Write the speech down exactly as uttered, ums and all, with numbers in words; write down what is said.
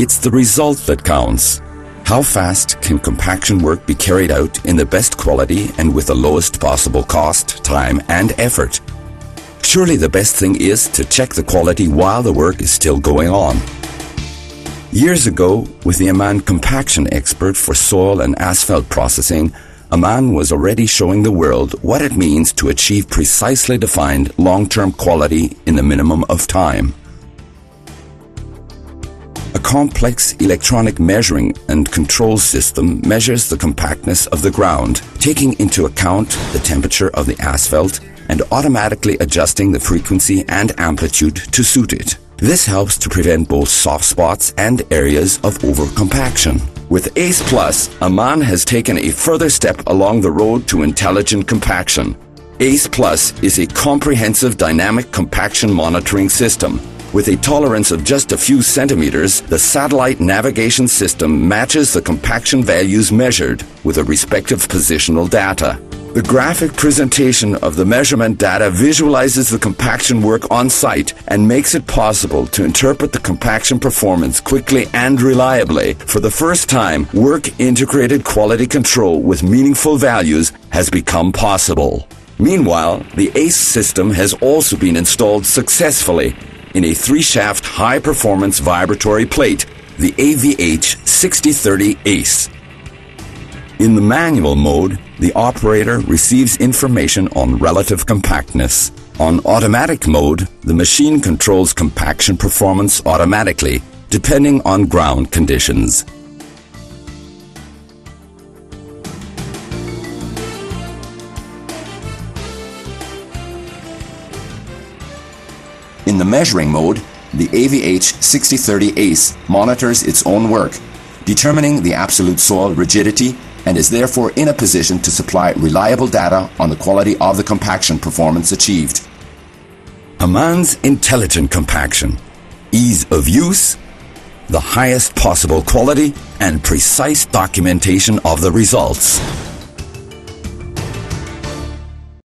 It's the result that counts. How fast can compaction work be carried out in the best quality and with the lowest possible cost, time and effort? Surely the best thing is to check the quality while the work is still going on. Years ago, with the Ammann compaction expert for soil and asphalt processing, Ammann was already showing the world what it means to achieve precisely defined long-term quality in the minimum of time. A complex electronic measuring and control system measures the compactness of the ground, taking into account the temperature of the asphalt and automatically adjusting the frequency and amplitude to suit it. This helps to prevent both soft spots and areas of overcompaction. With ACE Plus, Ammann has taken a further step along the road to intelligent compaction. ACE Plus is a comprehensive dynamic compaction monitoring system. With a tolerance of just a few centimeters, the satellite navigation system matches the compaction values measured with the respective positional data. The graphic presentation of the measurement data visualizes the compaction work on site and makes it possible to interpret the compaction performance quickly and reliably. For the first time, work-integrated quality control with meaningful values has become possible. Meanwhile, the ACE system has also been installed successfully in a three-shaft high-performance vibratory plate, the A V H sixty thirty ACE. In the manual mode, the operator receives information on relative compactness. On automatic mode, the machine controls compaction performance automatically, depending on ground conditions. In the measuring mode, the A V H sixty thirty ACE monitors its own work, determining the absolute soil rigidity, and is therefore in a position to supply reliable data on the quality of the compaction performance achieved. Ammann's intelligent compaction, ease of use, the highest possible quality, and precise documentation of the results.